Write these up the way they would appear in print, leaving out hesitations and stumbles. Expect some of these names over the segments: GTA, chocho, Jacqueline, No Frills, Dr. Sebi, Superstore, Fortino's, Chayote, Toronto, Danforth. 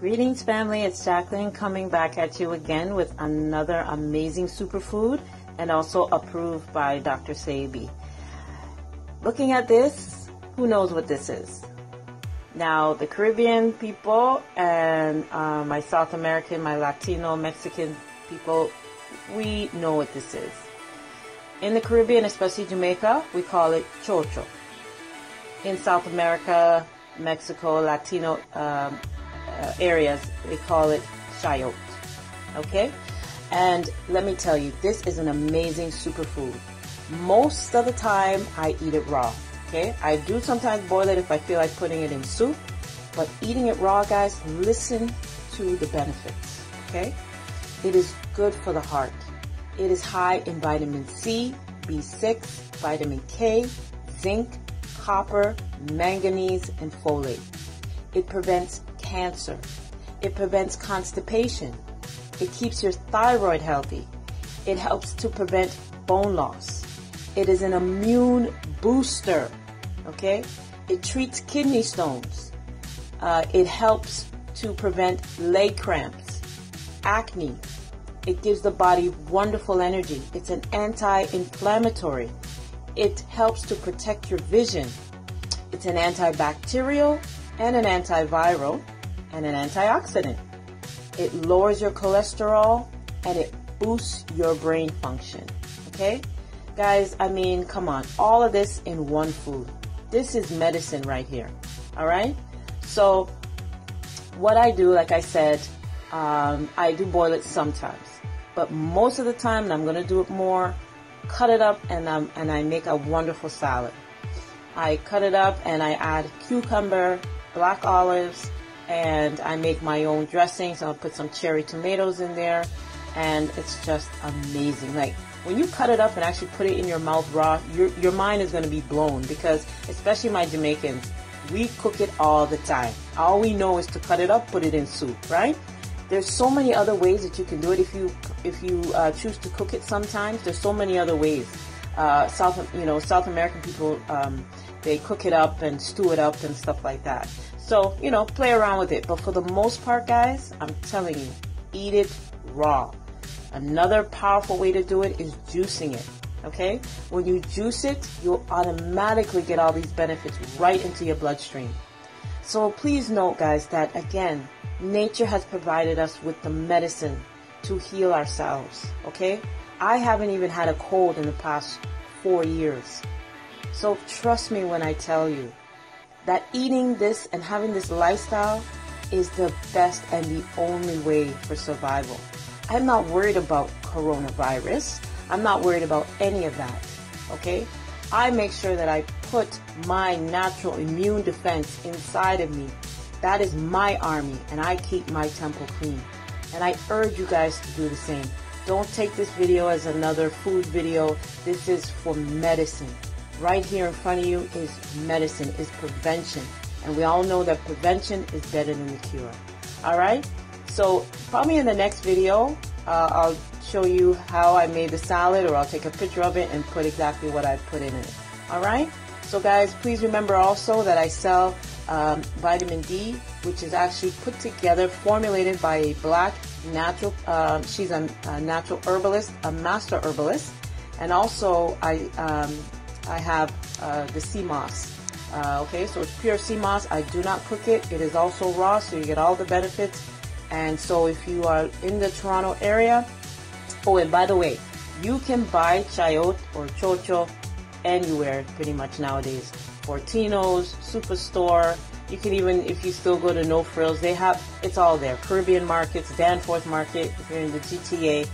Greetings, family. It's Jacqueline coming back at you again with another amazing superfood and also approved by Dr. Sebi. Looking at this, who knows what this is? Now, the Caribbean people and my South American, my Latino, Mexican people, we know what this is. In the Caribbean, especially Jamaica, we call it chocho. In South America, Mexico, Latino areas, they call it chayote. Okay? And let me tell you, this is an amazing superfood. Most of the time, I eat it raw. Okay? I do sometimes boil it if I feel like putting it in soup. But eating it raw, guys, listen to the benefits. Okay? It is good for the heart. It is high in vitamin C, B6, vitamin K, zinc, copper, manganese, and folate. It prevents cancer. It prevents constipation. It keeps your thyroid healthy. It helps to prevent bone loss. It is an immune booster, okay? It treats kidney stones. It helps to prevent leg cramps, acne. It gives the body wonderful energy. It's an anti-inflammatory. It helps to protect your vision. It's an antibacterial and an antiviral and an antioxidant. It lowers your cholesterol and it boosts your brain function. Okay? Guys, I mean, come on. All of this in one food. This is medicine right here. All right? So what I do, like I said, I do boil it sometimes, but most of the time, and I'm going to do it more, cut it up and I make a wonderful salad. I cut it up and I add cucumber, black olives, and I make my own dressing. So I'll put some cherry tomatoes in there, and it's just amazing. Like, when you cut it up and actually put it in your mouth raw, your mind is going to be blown, because especially my Jamaicans, we cook it all the time. All we know is to cut it up, put it in soup, right? There's so many other ways that you can do it if you choose to cook it. Sometimes there's so many other ways. South American people they cook it up and stew it up and stuff like that. So play around with it. But for the most part, guys, I'm telling you, eat it raw. Another powerful way to do it is juicing it. Okay, when you juice it, you'll automatically get all these benefits right into your bloodstream. So please note, guys, that again, nature has provided us with the medicine to heal ourselves, okay? I haven't even had a cold in the past 4 years. So trust me when I tell you that eating this and having this lifestyle is the best and the only way for survival. I'm not worried about coronavirus. I'm not worried about any of that, okay? I make sure that I put my natural immune defense inside of me. That is my army, and I keep my temple clean. And I urge you guys to do the same. Don't take this video as another food video. This is for medicine. Right here in front of you is medicine, is prevention. And we all know that prevention is better than the cure. All right? So probably in the next video, I'll show you how I made the salad, or I'll take a picture of it and put exactly what I put in it. All right? So guys, please remember also that I sell vitamin D, which is actually put together, formulated by a black natural, she's a natural herbalist, a master herbalist, and also I have the sea moss. Okay, so it's pure sea moss. I do not cook it. It is also raw, so you get all the benefits. And so if you are in the Toronto area, oh, and by the way, you can buy chayote or chocho anywhere pretty much nowadays. Fortino's, Superstore, you can even, if you still go to No Frills, they have, it's all there. Caribbean markets, Danforth market, if you're in the GTA,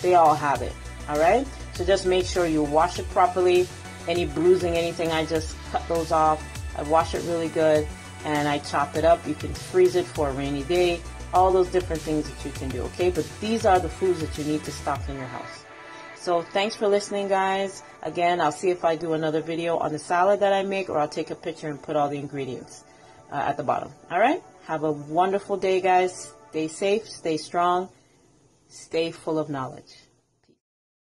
they all have it, all right? So just make sure you wash it properly. Any bruising, anything, I just cut those off. I wash it really good, and I chop it up. You can freeze it for a rainy day, all those different things that you can do, okay? But these are the foods that you need to stock in your house. So thanks for listening, guys. Again, I'll see if I do another video on the salad that I make, or I'll take a picture and put all the ingredients at the bottom. All right? Have a wonderful day, guys. Stay safe, stay strong, stay full of knowledge.